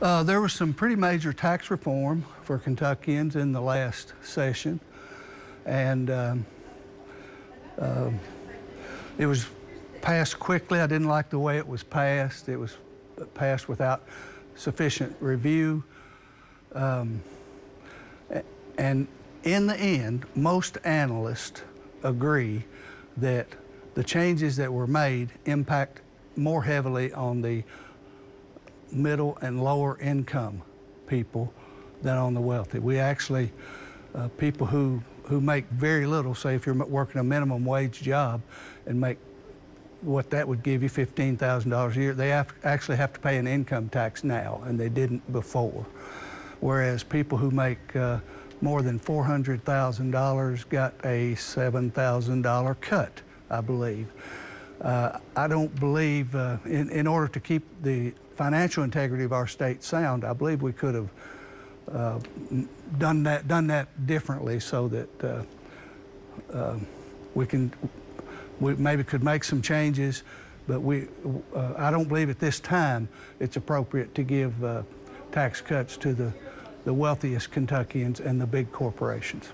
There was some pretty major tax reform for Kentuckians in the last session, and it was passed quickly. I didn't like the way it was passed. It was passed without sufficient review. And in the end, most analysts agree that the changes that were made impact more heavily on the middle and lower income people than on the wealthy. We actually, people who make very little, say if you're working a minimum wage job and make what that would give you, $15,000 a year, they actually have to pay an income tax now, and they didn't before. Whereas people who make more than $400,000 got a $7,000 cut, I believe. I don't believe, in order to keep the financial integrity of our state sound, I believe we could have done that differently, so that we maybe could make some changes, but I don't believe at this time it's appropriate to give tax cuts to the wealthiest Kentuckians and the big corporations.